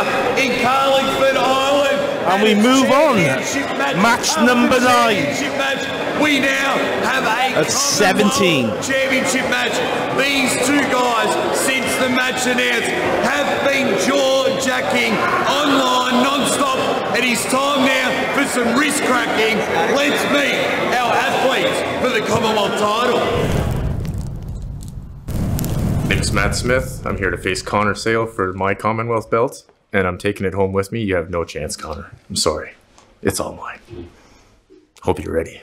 winner in Carlingford, Ireland. And we move on. Match number 9. We now have a 17 championship match. These two guys, since the match announced, have been jaw-jacking online non-stop. It is time now for some wrist cracking. Let's meet our athletes for the Commonwealth title. My name's Matt Smith. I'm here to face Connor Sale for my Commonwealth belt, and I'm taking it home with me. You have no chance, Connor. I'm sorry. It's all mine. Hope you're ready.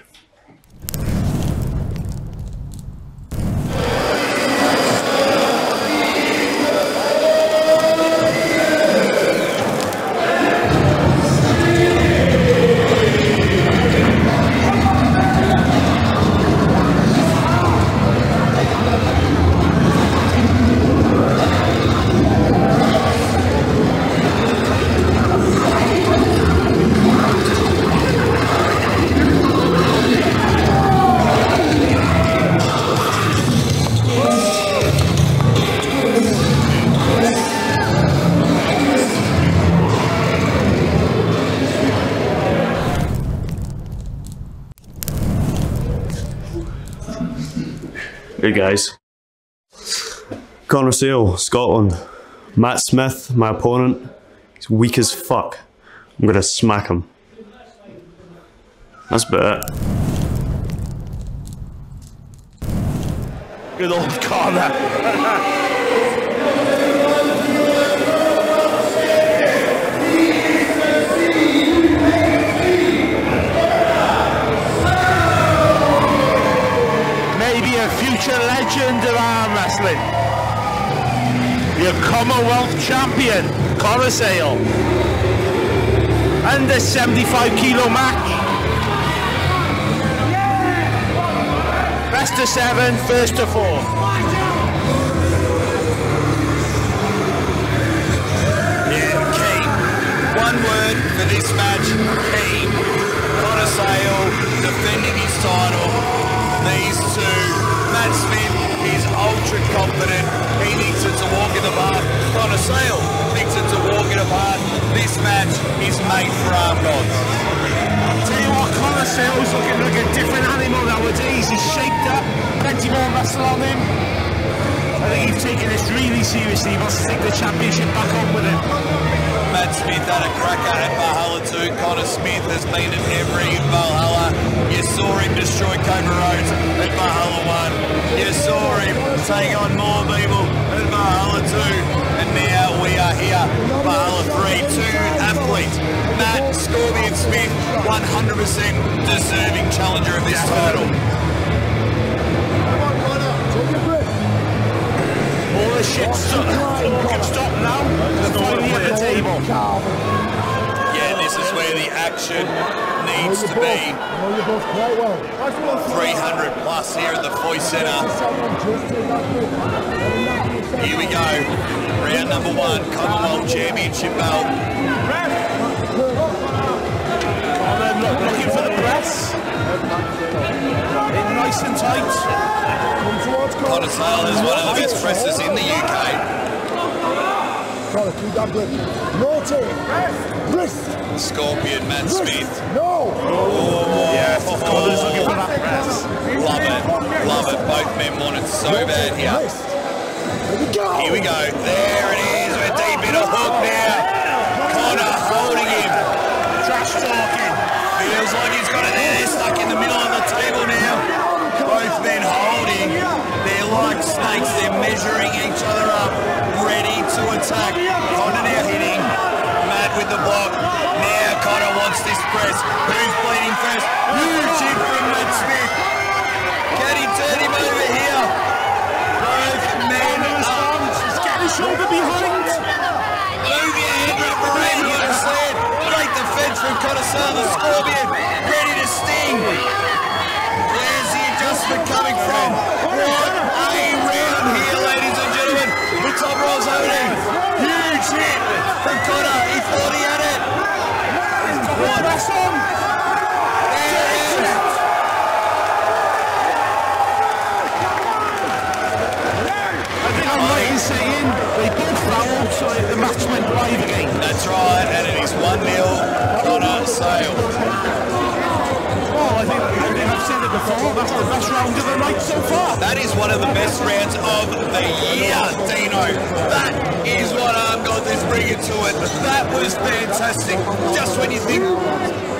Hey guys. Connor Sale, Scotland. Matt Smith, my opponent. He's weak as fuck. I'm gonna smack him. That's about it. Good old Connor. Future legend of arm wrestling, your Commonwealth champion Connor Sale, and a 75-kilo match, best of 7, first to 4. Yeah, Kane. One word for this match: Kane. Connor Sale defending his title. These two. Matt Smith is ultra confident. He thinks it's a walk in the park. Connor Sale thinks it's a walk in the park. This match is made for Armgods. Tell you what, Connor Sale's looking like a different animal nowadays. He's shaped up, plenty more muscle on him. I think he's taken this really seriously. He wants to take the championship back on with him. Matt Smith had a crack out at Valhalla too. Connor Smith has been at every Valhalla. You saw him destroy Cobra Rhodes at Valhalla 1. You saw him take on more people at Valhalla 2. And now we are here, Valhalla 3. Two athletes, Matt Scorpion Smith, 100% deserving challenger of this title. All the shit can stop now. They're finally at the table. Yeah, this is where the action needs to be. 300 plus here at the Foy Centre. Here we go. Round number 1, Commonwealth Championship belt. Looking for the press. Nice and tight. Connor Sale is one of the best pressers in the UK. Scorpion, Matt Smith. No! Oh, yes, Connor's looking for that press. Love it, love it. Both men want it so bad here. Here we go. There it is. We're deep in a hook now. Connor holding him. Trash talking. Feels like he's got it there. They're stuck in the middle of the table now. Both men holding. They're like snakes. They're measuring each other up. Ready to attack. Connor now hitting. Matt with the block. Connor wants this press. Who's bleeding first? Huge hit from Matt Smith. Can he turn him over here? Both men up. He's getting his shoulder behind. Move your hand up around your side. Break the fence from Connor Sale, the Scorpion. Ready to sting. Where's the adjustment coming from? What a round here, ladies and gentlemen. The top rolls over there. Huge hit from Connor. He thought he had it. What? Press on! There it is! I think I'm right in saying they both fouled, so the match went live again. That's that's the best round of the night so far. That is one of the best rounds of the year, Dino. That is what Armgods is bringing to it. That was fantastic. Just when you think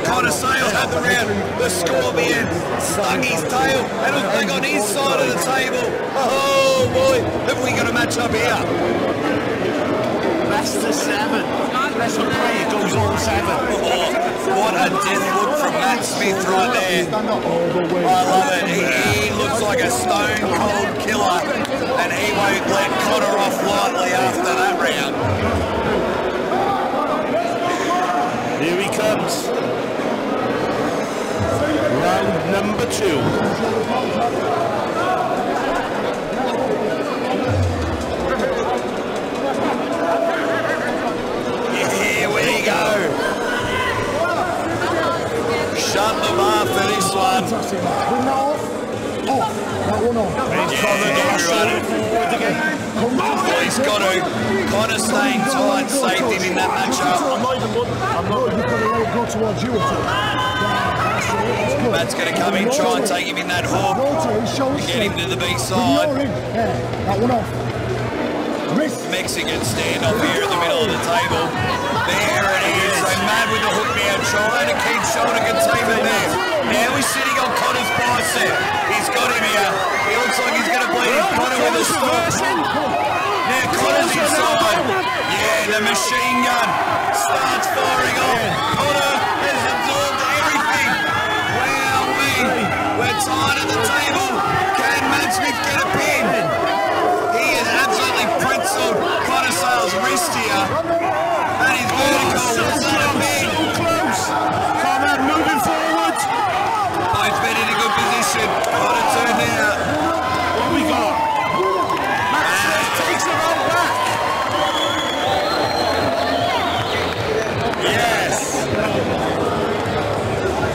Connor Sale had the round, the Scorpion stung his tail and was back on his side of the table. Oh boy, have we got a match up here. Best of seven. Let's pray it goes on seven. Oh, what a death look from Matt Smith right there. I love it. He looks like a stone cold killer, and he won't let Connor off lightly after that round. Here he comes. Round number two. Here we go. Shut the bar for this one. Oh, he's got to. Connor staying tight, saved him in that matchup. I'm not looking to go towards you. Matt's going to come in, try and take him in that hook, get him to the B side. Mexican standoff here in the middle of the table. There it is, so Matt with the hook now, trying to keep shoulder containment there. Now he's sitting on Connor's bicep. He's got him here. He looks like he's going to bleed Connor with a stop. Now Connor's inside. Yeah, the machine gun starts firing off. Connor has absorbed everything. Wow, we're tired of the table. Can Matt Smith get a pin? He has absolutely pretzeled Connor Sale's wrist here. That is vertical. Is that a pin? So close. Connor moving forward. Both men in a good position. Connor turned out. What we got?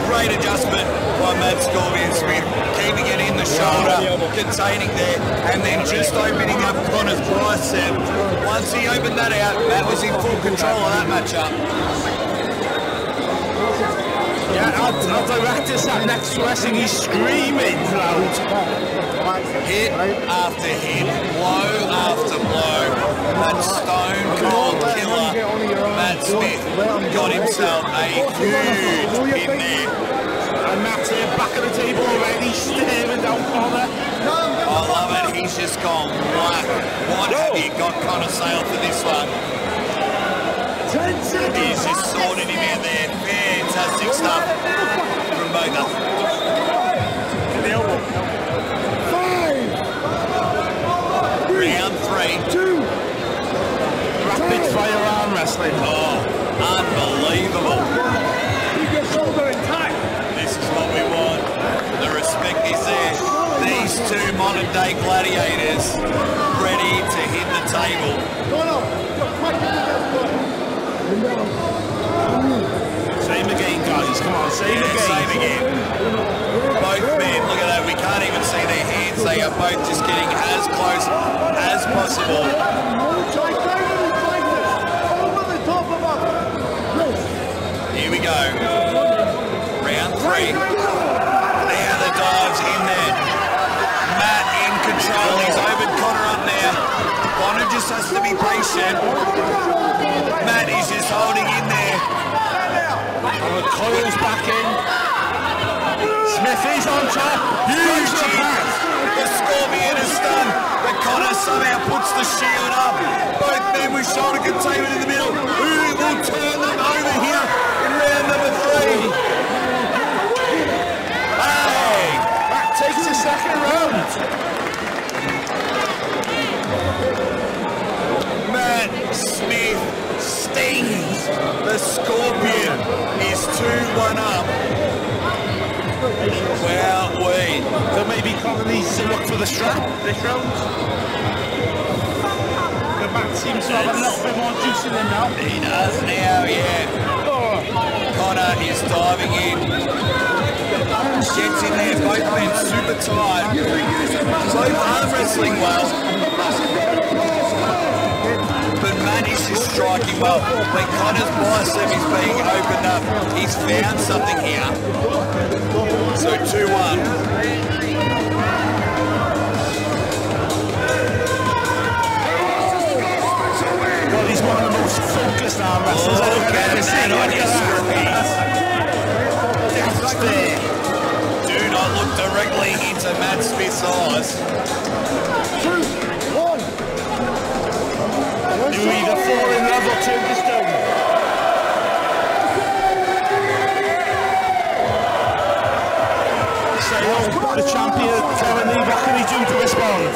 Great adjustment by Matt Scorpion Smith, keeping it in the shoulder, containing there, and then just opening up Connor's bicep. Once he opened that out, Matt was in full control of that matchup. Yeah, I'll direct us that next wrestling. He's screaming loud. Hit after hit, blow after blow. That stone cold killer, Matt Smith, got himself a huge hit there. And Matt's here, back at the table already, staring down Connor. I love it, he's just gone black. What have you got Connor Sale for this one? He's just sorted him out there. Fantastic stuff from both of them. Round three. Rapid fire arm wrestling. Oh, unbelievable. These two modern day gladiators ready to hit the table. Same again, guys. Come on, same again. Both men, look at that. We can't even see their hands. They are both just getting as close as possible. Here we go. Round three. He's over Connor up there. Connor just has to be patient. Matt is just holding in there. And Coyle's back in. Smith is on top. Huge impact. The Scorpion is stunned, but Connor somehow puts the shield up. Both men with shoulder containment in the middle. Who will turn them over here in round number three? Hey, that takes a second round. Matt Smith stings. The Scorpion is 2-1 up. Well, wait. So maybe Connor needs to look for the strap this round. The Matt seems to have a little bit more juice in him now. He does now, yeah. Connor is diving in. Gets in there, both men super tired. Both are wrestling well. But Matt is just striking well. When Connor's bicep is being opened up, he's found something here. So 2-1. directly into Matt Smith's eyes. 2, 1. You either fall in love or turn to stone. The champion currently, what can he do to respond?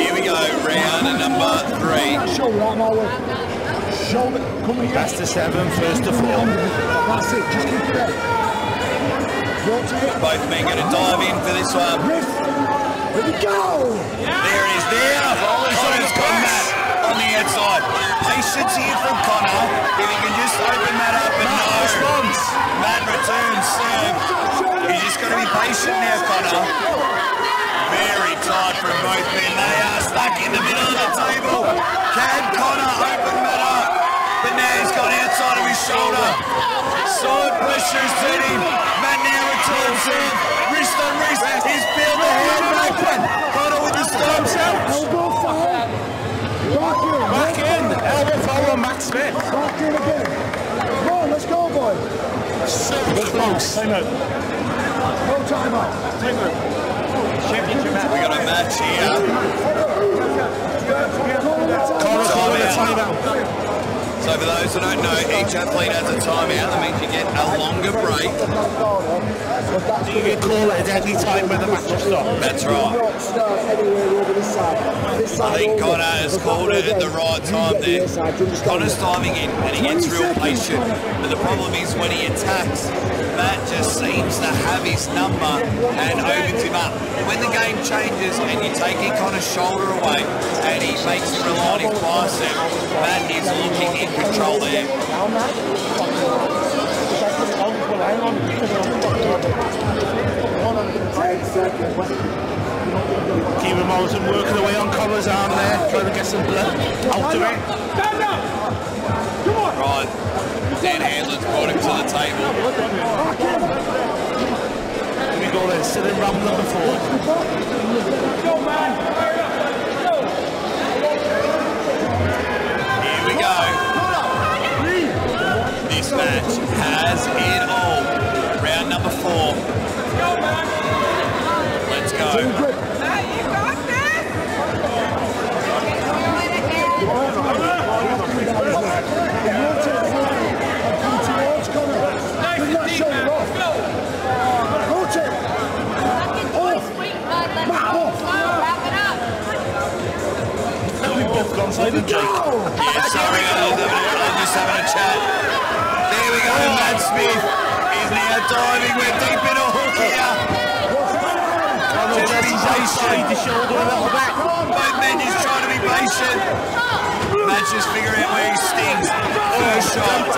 Here we go, round number 3. Best of 7, first to 4. Both men going to dive in for this one. There we go! There it is, there! Connor's come back on the outside. Patience here from Connor. If he can just open that up and Matt returns serve. He's just got to be patient now, Connor. Very tight from both men. They are stuck in the middle of the table. Can Connor open Matt up? But now he's got outside of his shoulder. Side pressure's turning. Matt now returns serve. Wrist on wrist. He's built the hand open. Connor with the stomps out. Elbow foul. Back in. Elbow foul on Matt Smith. Back in again. Let's go, boy. Good folks. Time out. No time out. Time out. We got a match here. Connor's calling a time out. So for those who don't know, each athlete has a time out. That means you get a longer break. So you can call it a deadly time when the match will stop. That's right. I think Connor has called it at the right time there. Connor's diving in and he gets real patient. But the problem is when he attacks, Matt just seems to have his number and opens him up. When the game changes and you're taking Connor's shoulder away and he makes him rely on his bicep, Matt is looking in control there. Keep him out and working away on Connor's arm there, trying to get some blood out of it. Stand up! Come on! Right, Dan Hanlon's brought him to the table. Here we go then, still in round number 4. Go, man! Hurry up! Go! Here we go. This match has it all. Round number 4. Go, man! Let's go. You got this? Yeah, sorry, I'm just having a chat. There we go, Matt Smith is now diving. We're deep in a hook here. Outside the shoulder a little bit. Both men just trying to be patient. Matt's just figuring out where he stings. Oh, shot.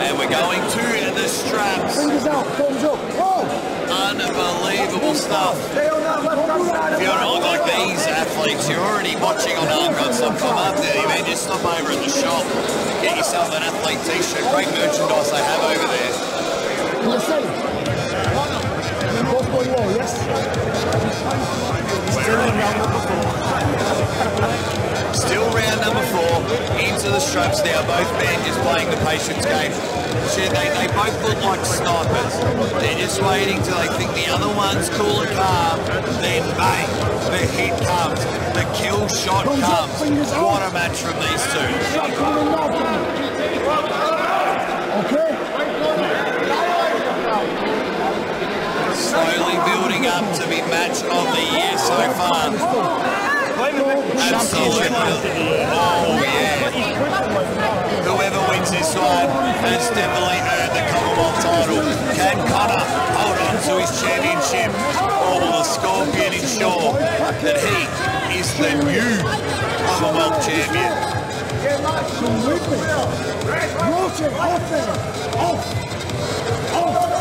And we're going to the straps. Fingers out, thumbs up. Unbelievable stuff. If you're not like these athletes, you're already watching on Armgods.com after you may just stop over at the shop. Get yourself an athlete t-shirt, great merchandise they have over there. Still round number 4, into the straps now, both men just playing the patience game. They both look like snipers. They're just waiting till they think the other one's cool and calm, then bang, the hit comes, the kill shot comes. What a match from these two. Slowly building up to be match of the year so far. Absolutely. Oh yeah. Whoever wins this one has definitely earned the Commonwealth title. Can Connor hold on to his championship? Or will the Scorpion ensure that he is the new Commonwealth champion?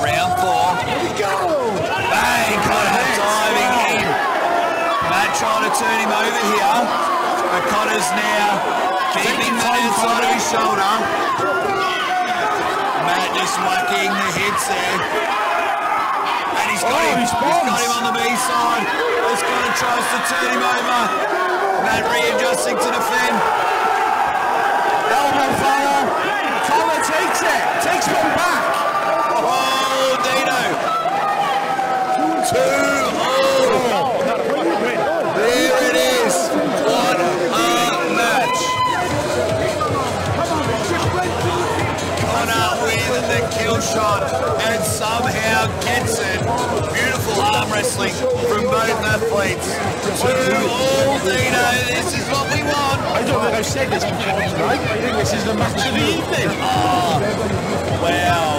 Round 4. Bang! Connor diving in. Matt trying to turn him over here. But Connor's now keeping Matt inside of his shoulder. Matt just whacking the hits there. And he's got him. He's got him on the B side. He's going to try tries to turn him over. Matt readjusting to defend. Elbow fire. Connor takes it. Takes one back. Oh, Dino. 2-0. There it is. What a match. Connor with the kill shot and somehow gets it. Beautiful arm wrestling from both athletes. 2-0 Dino. This is what we want. I don't think I've said this before, right? I think this is the match of the evening. Oh, wow,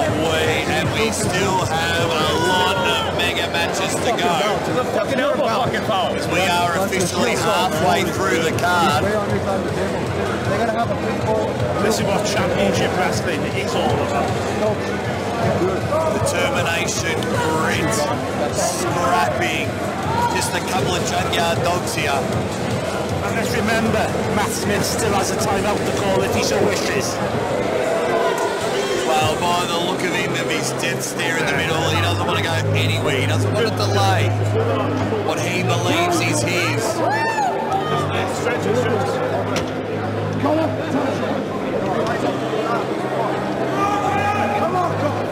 we still have a lot of mega matches to go. As we are officially halfway through the card. This is what championship wrestling is all about. Determination, grit, scrapping, just a couple of junkyard dogs here. And let's remember, Matt Smith still has a timeout to call if he so wishes. Well, by the look of him, if he's dead stare in the middle, he doesn't want to go anywhere, he doesn't want to delay what he believes is his.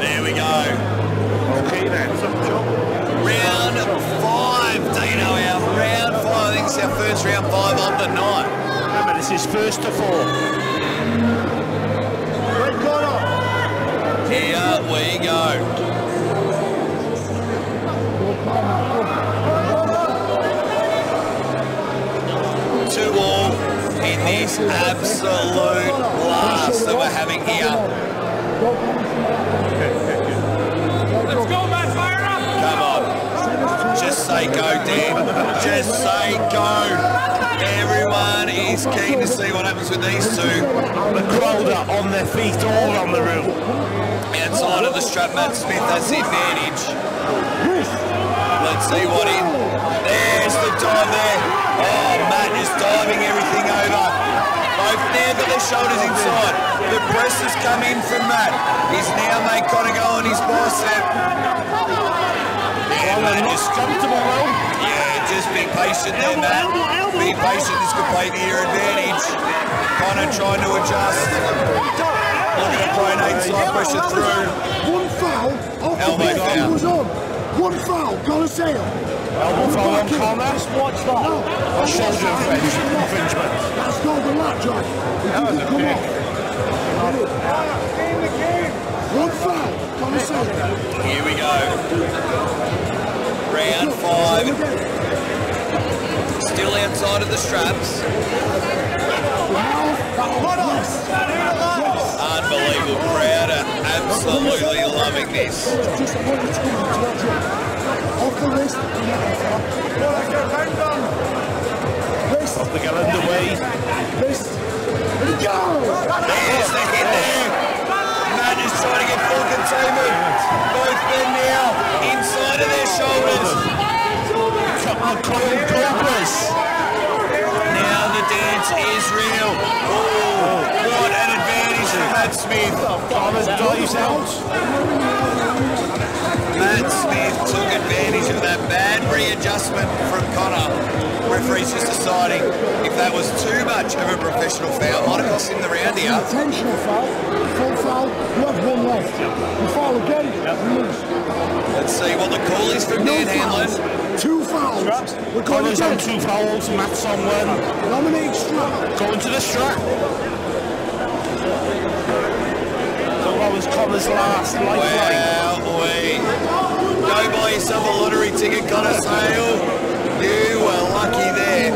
There we go. Okay then. Round 5, Dino. Our round 5. I think it's our first round 5 of the night. Remember, this is first to 4. Great corner. Here we go. Two all in this absolute blast that we're having here. Let's go, Matt, fire up! Come on. Just say go, Dan. Just say go. Everyone is keen to see what happens with these two. The crowd are on their feet, all on the room. Outside of the strap, Matt Smith has the advantage. Let's see what in. There's the dive there. Oh, Matt is diving everything over. Both now got their shoulders inside. The press has come in from Matt. He's now made Connor go on his bicep. Yeah, Matt, just comfortable. Yeah, just be patient there, Matt. Be patient. This could play to your advantage. Connor trying to adjust. Looking to play an outside pressure through. One foul. Elbow foul. One foul. Connor Sale. Elbow foul on Connor. Watch that. A shoulder infringement. Josh. That was a big. One foul. Here we go. Round 5. Still outside of the straps. Unbelievable crowd are absolutely loving this. Off the gallant away. There's the hit there. Matt is trying to get full containment. Both men now inside of their shoulders. Come on, Cobras. Now the dance is real. Oh, what an advantage for Matt Smith. Thomas dives out. Matt Smith took advantage of that bad readjustment from Connor. Referee's just deciding if that was too much of a professional foul. Might have cost him the round here. Intentional foul, full foul, you have one left. You foul again, you lose. Let's see what the call is from Dan Hanlin. Two fouls. We're going to two fouls, Matt's on one. Nominate strap. Going to the strap. Was Connor's last lifeline. Well, we go buy yourself a lottery ticket, Connor Sale. You were lucky there.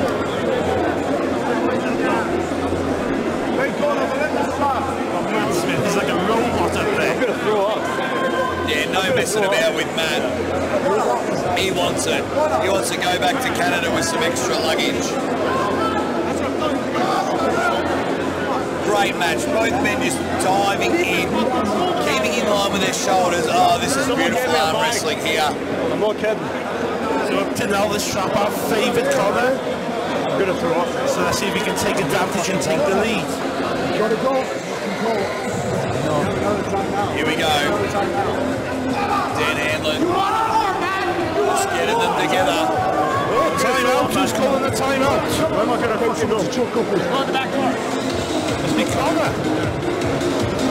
Matt Smith is like a robot up there. I'm going to throw up. Yeah, no messing about with Matt. He wants it. He wants to go back to Canada with some extra luggage. Great match, both men just diving in, keeping in line with their shoulders. Oh, this is beautiful arm wrestling here. I'm not kidding. So up to now, the strap our favoured Connor. I'm going to throw off. So let's see if he can take advantage and take the lead. Got to go. Here we go. Dan Hanlin. Just getting them together. Oh, Doctor's calling the timeout. Where am I going to push him up? Chuck up on the back court. It's Nick Connor.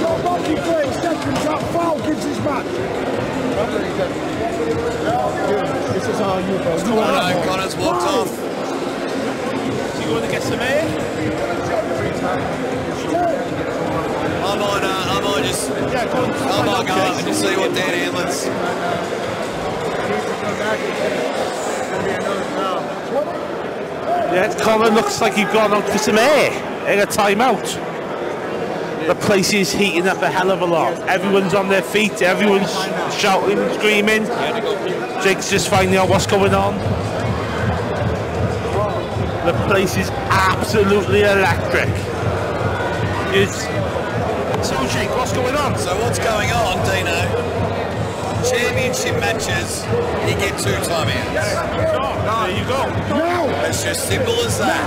Not back in 30 seconds. That foul gives his match. This is how you go. Connor's walked off. Is he going to get some air? I'm on, just see what Dan Hanlin's. Yeah, Connor looks like he's gone on for some air in a timeout. The place is heating up a hell of a lot. Everyone's on their feet, everyone's shouting, screaming. Jake's just finding out what's going on. The place is absolutely electric. So Jake, what's going on? So what's going on, Dino? Championship matches, you get 2 timeouts. There you go. It's just simple as that.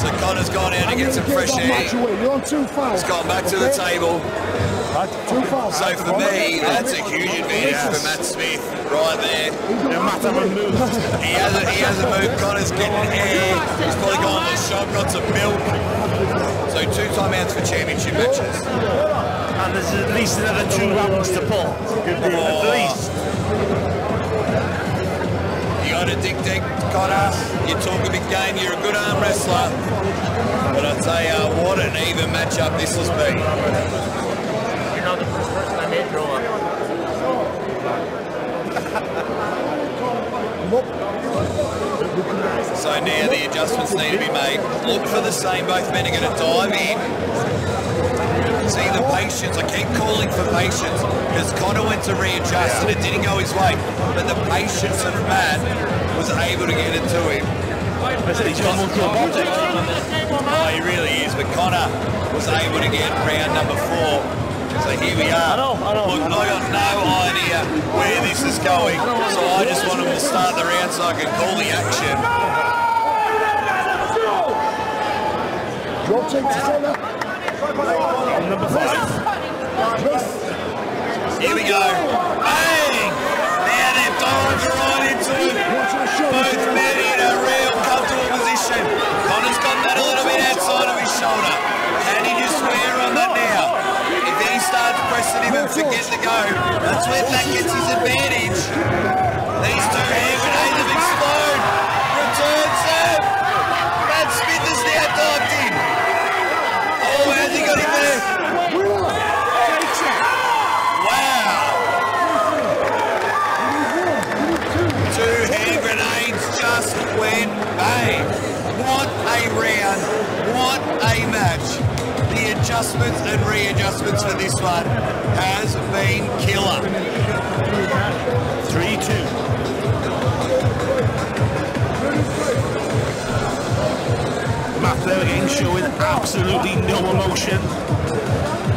So Connor's gone in to get some fresh air. He's gone back to the table. So for me, that's a huge advantage for Matt Smith right there. No matter what moves. He hasn't moved. Connor's getting air. He's probably gone to the shop, got some milk. So 2 timeouts for championship matches. And there's at least another 2 rounds to pull. At least. You got to dictate, Connor. You talk a big game, you're a good arm wrestler, but I tell you what, an even matchup this has been. You're not the first person I made draw up. So now the adjustments need to be made. Look for the same, both men are going to dive in. See the patience, I keep calling for patience, because Connor went to readjust and it didn't go his way, but the patience of Matt was able to get it to him. Oh, he really is, but Connor was able to get round number 4. So here we are. Look, I got no idea where this is going, so I just want him to start the round so I can call the action. Number 5. Here we go. Bang! Now they've dived right into it. Both men in a real comfortable position. Connor's got that a little bit outside of his shoulder. Can he just wear on that now? If he starts pressing him and forgets to go, that's where that gets his advantage. These 2 air grenades have exploded. Returns it. Matt Smith has now dived in. Oh, how's he got him there? Wow. 2 hand grenades just went bang. What a round, what a match. The adjustments and readjustments for this one has been killer. 3-2. Matt there again showing absolutely no emotion.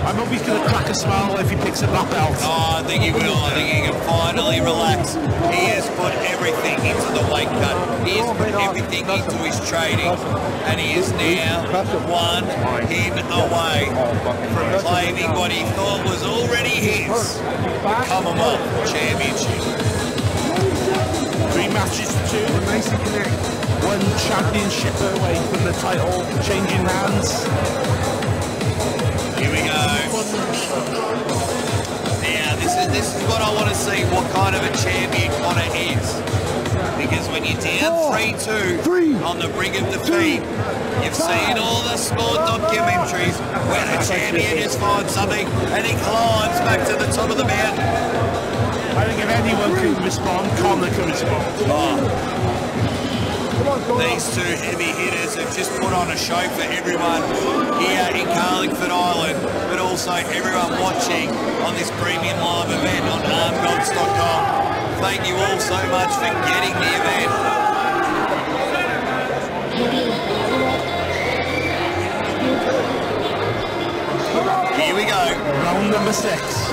I hope he's going to crack a smile if he picks up that belt. Oh, I think he will. I think he can finally relax. He has put everything into the weight cut. He has put everything into his training. And he is now 1 pin away from claiming what he thought was already his Commonwealth Championship. 3 matches to 2. One championship away from the title, changing hands. Here we go. Now, this is what I want to see, what kind of a champion Connor is. Because when you're down 3-2 on the brink of defeat, you've seen all the small documentaries where the champion just finds something and he climbs back to the top of the mountain. I think if anyone can respond, Connor can respond. These 2 heavy hitters have just put on a show for everyone here in Carlingford Island, but also everyone watching on this premium live event on Armgods.com. Thank you all so much for getting the event. Here we go, round number 6.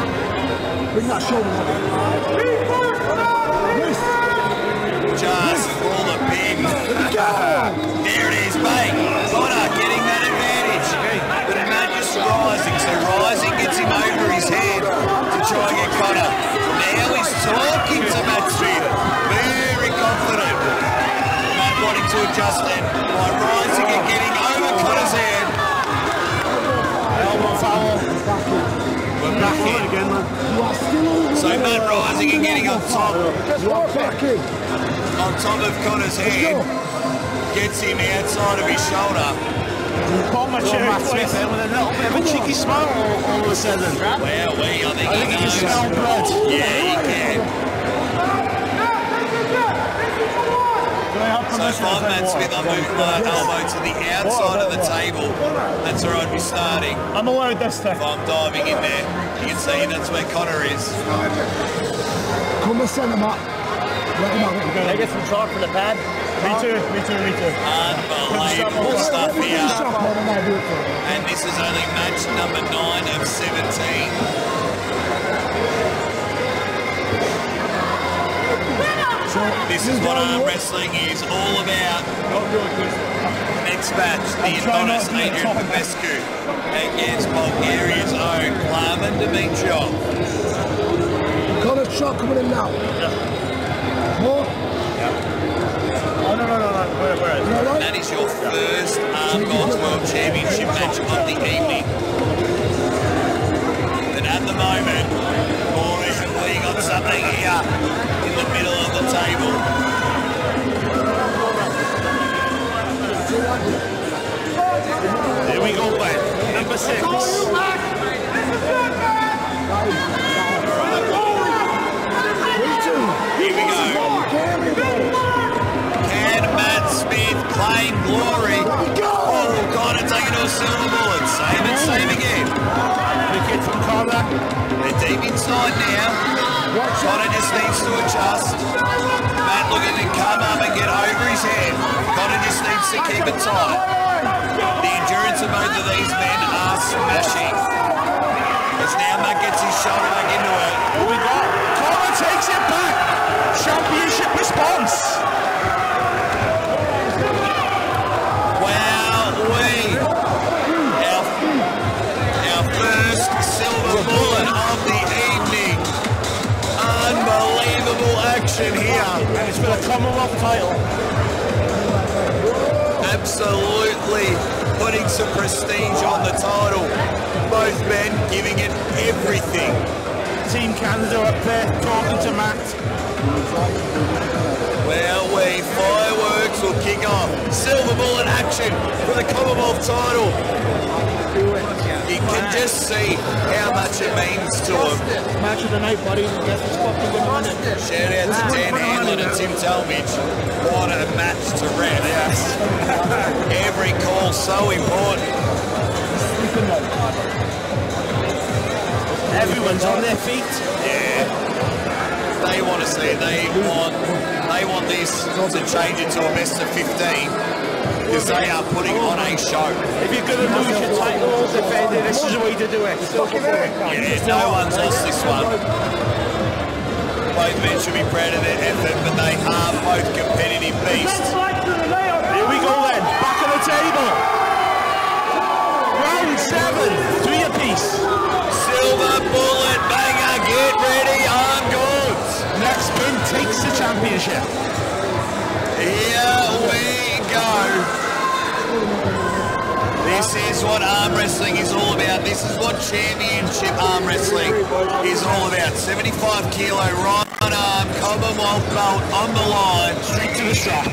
Bring that shoulder up. Just all the big. There it is, bang. Connor getting that advantage. But Matt just rising, so rising gets him over his head to try and get Connor. Now he's talking to Matt Smith. Very confident. Matt wanting to just then by rising and getting over Connor's head. Elbow foul. We're back in again, man. So Matt rising and getting on top. On top of Connor's head. Gets him outside of his shoulder. Matt Smith there with a little bit of a cheeky smile all of a sudden. Well, I think he can smell blood. Yeah, he can. So five Matt Smith, I'm moving my elbow to the outside of the table. That's where I'd be starting. I'm aware of this time. If I'm diving in there, you can see that's where Connor is. Come and send him up. Let him up. Can I get some chalk for the pad? Me too. Unbelievable stuff here. And this is only match number 9 of 17. This is what arm wrestling is all about. Next match, the Adonis Adrian Popescu against Bulgaria's own Lava Dimitrov. Got a shot coming in now. No. That is your first Armgods World Championship match of the evening. And at the moment, Paul is leaning on something here in the middle of the table. There we go, mate. Number 6. Here we go. Matt Smith claim glory. Oh, God, and take it to a silver bullet. Save and save again. The kid from Cobra. They're deep inside now. Connor just needs to adjust. Matt looking to come up and get over his head. Connor just needs to keep it tight. The endurance of both of these men are smashing. As now Matt gets his shoulder back into it. What we got? Connor takes it back. Championship response. Our first silver bullet of the evening. Unbelievable action here. And it's for the Commonwealth title. Absolutely putting some prestige on the title. Both men giving it everything. Team Canada up there talking to Matt. Well, fireworks will kick off. Silver bullet action for the Commonwealth title. You can just see how much it means to him. Match of the night, buddy. Shout out to Dan Hanlin and Tim Talbot. What a match to round out. Every call so important. Everyone's on their feet. Yeah. They want to see it. They want this to change it to a best of 15 because they are putting on a show. If you're going to lose your title or defend it, this is the way to do it. Yeah, no one's lost this one. Both men should be proud of their effort, but they are both competitive beasts. Here we go then, back on the table. Round 7, 3 apiece. Silver bullet banger, get ready, Armgods. Next boom takes the championship. Here we go. This is what arm wrestling is all about. This is what championship arm wrestling is all about. 75 kilo right arm, Commonwealth belt on the line. Straight to the shot.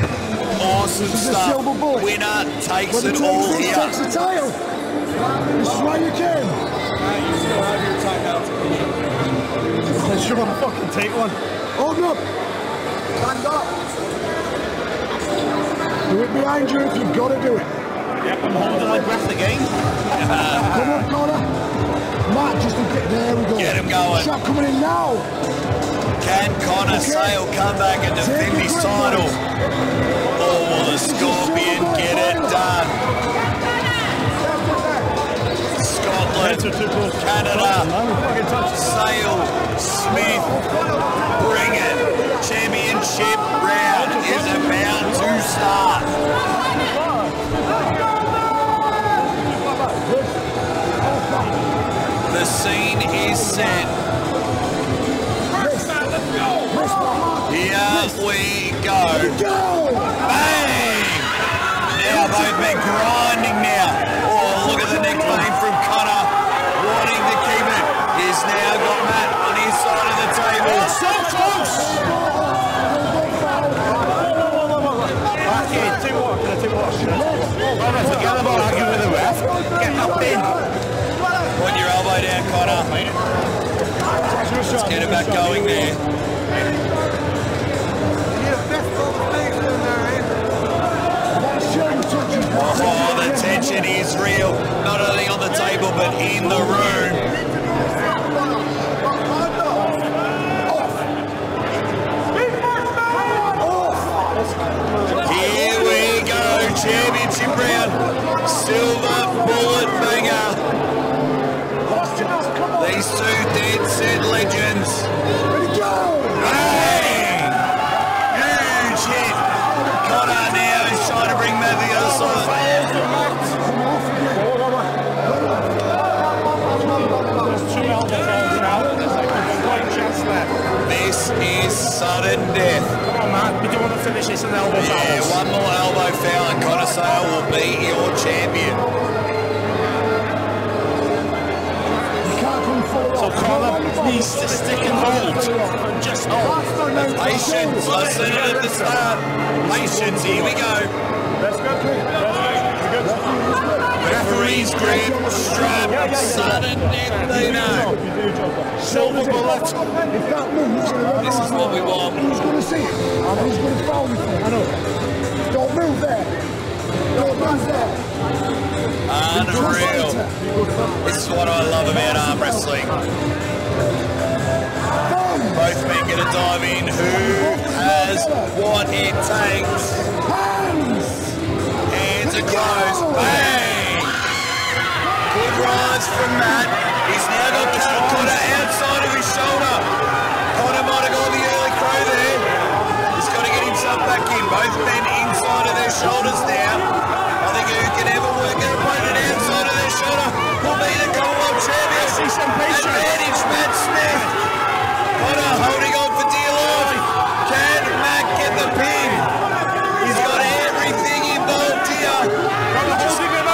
Awesome stuff. Winner takes it all here. Takes the tail. This is why you came. You still have your time out. I should have fucking take one. Hold up. Stand up. Do it behind you if you've got to do it. Yep, I'm holding my breath again. Come on, Connor. Matt, just a bit. There we go. Get him going. Shot coming in now. Can Connor Sale come back and defend his title? Or will the Scorpion get it done? Scotland, Canada, Sale. Smith, bring it. Championship round is about to start. The scene is set. Here we go. Bang! Okay, two wash. Forget about arguing with the ref. Get up in. Put your elbow down, Connor. Let's get it back going there. Oh, the tension is real. Not only on the table, but in the room. Here we go, championship round. Silver bullet banger. These two dead set legends. Hey! Huge hit. Connor now is trying to bring that to the other side. This is sudden death. We don't want to finish this in elbow foul. Yeah, fouls. One more elbow foul and Connor Sale will be your champion. So Connor needs to stick and hold. Just hold. Patience. I said it at the start. Patience. Here we go. Referee's grip, strap, sudden death, they know. Silver bullet. This is what we want. Who's going to see it? And who's going to foul it? I know. Don't move there. Don't move there. Unreal. This is what I love about arm wrestling. Both men going to dive in. Who has what it takes? Hands are closed. Bang! Good rise from Matt. He's now got Connor outside of his shoulder. Connor might have got the early crow there. He's got to get himself back in. Both men inside of their shoulders now. I think who can ever work an opponent outside of their shoulder will be the Commonwealth champion. Advantage Matt Smith. Connor holding on for dear life. Can Matt get the pin? He's got everything involved here. Connor holding him up.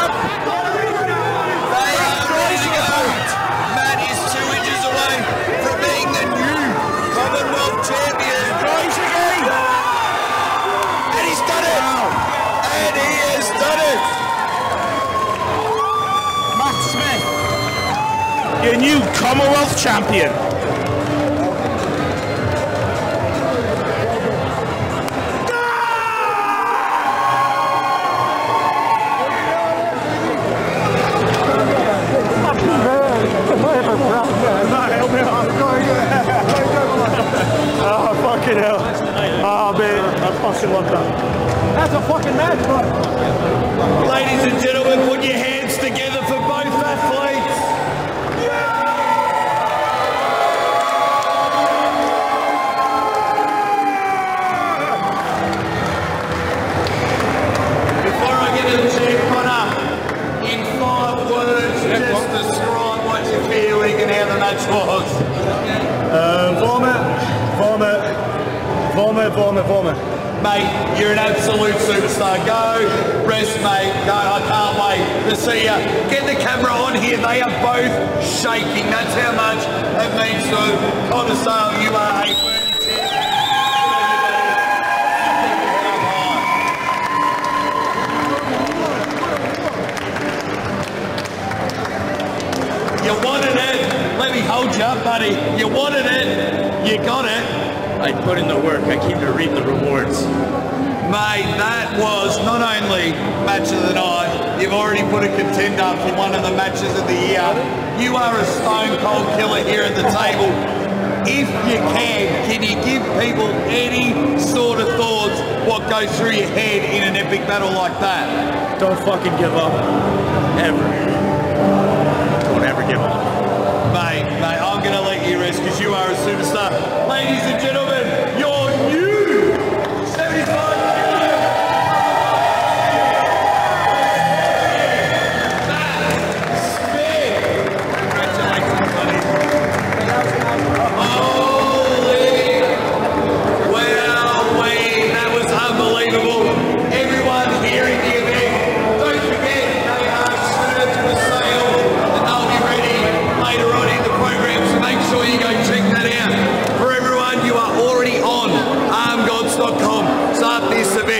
Your new Commonwealth champion. Oh, fucking hell. Oh, man, I fucking love that. That's a fucking match, bro. Ladies and gentlemen, put your hands together for both athletes. Vomit. Mate, you're an absolute superstar. Go rest, mate. No, I can't wait to see you. Get the camera on here. They are both shaking. That's how much it means to Connor Sale. You are a world champion. You wanted it. Let me hold you up, buddy. You wanted it. You got it. I put in the work, I keep to reap the rewards. Mate, that was not only match of the night, you've already put a contender for one of the matches of the year. You are a stone cold killer here at the table. If you can you give people any sort of thoughts what goes through your head in an epic battle like that? Don't fucking give up. Ever. Don't ever give up. Mate, I'm gonna let you rest because you are a superstar. Ladies and gentlemen,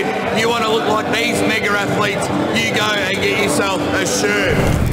game. You want to look like these mega athletes, you go and get yourself a shoe.